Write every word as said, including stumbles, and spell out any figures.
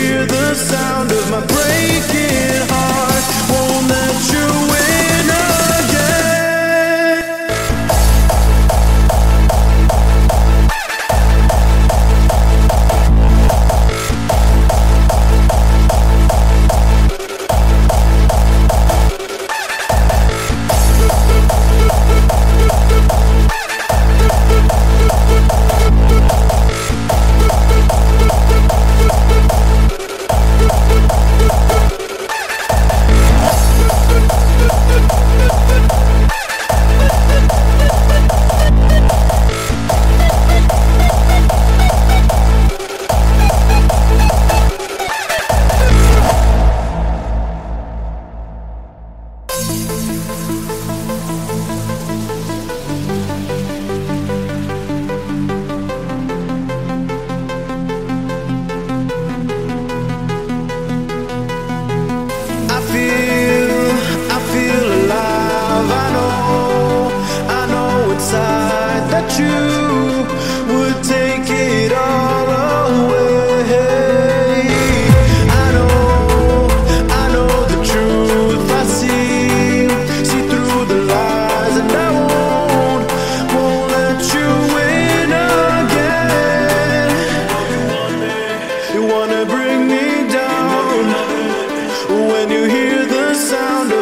hear the sound of my breaking heart. Won't let you win when you hear the sound of